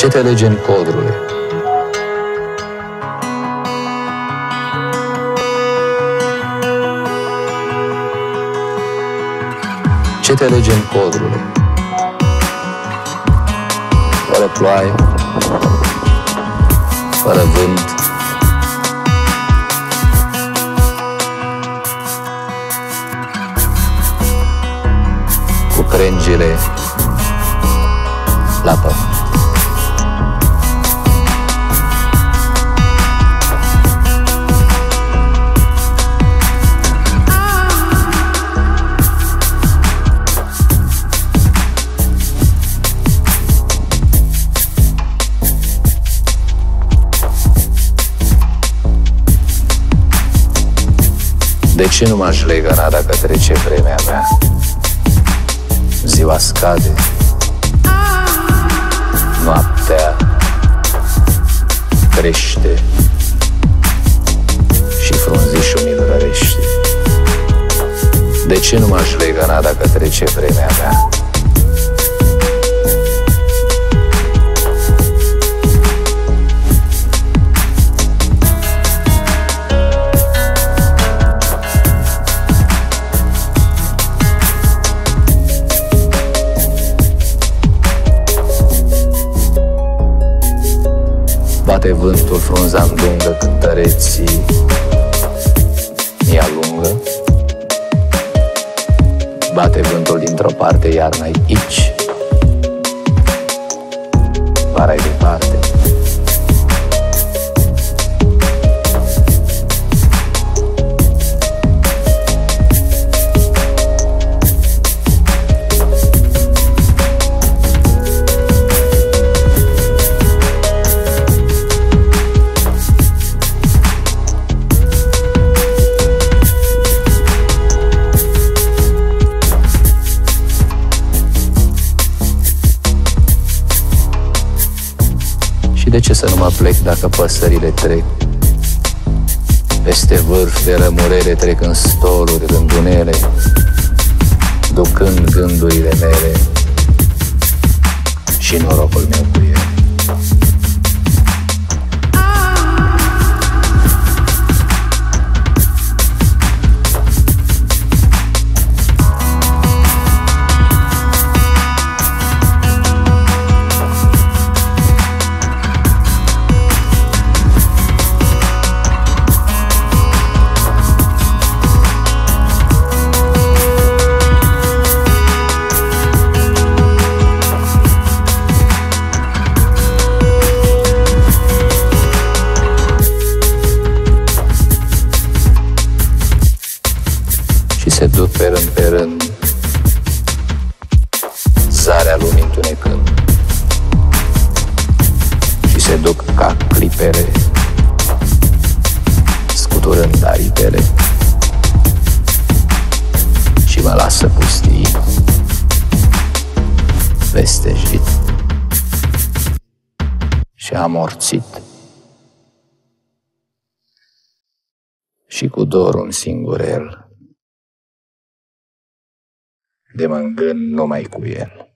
Ce te legeni, codrule? Ce te legeni, codrule? Fără ploaie, fără vânt, cu crengile la pământ. De ce nu m-aș legăna dacă trece vremea mea? Ziua scade, noaptea crește și frunzișul mi-l rărește. De ce nu m-aș legăna dacă trece vremea mea? Bate vântul frunza îndungă, cântăreții mi alungă. Bate vântul dintr-o parte, iarna-i aici, vara-i departe. De ce să nu mă plec dacă păsările trec? Peste vârf de rămurele trec în stoluri rândunele, ducând gândurile mele și norocul meu cu ele. Se duc pe rând, pe rând, zarea lumii întunecând, și se duc ca clipere, scuturând aripele, și mă lasă pustii, vestejit și amorțit, și cu dorul singur el, de mă îngân numai cu el.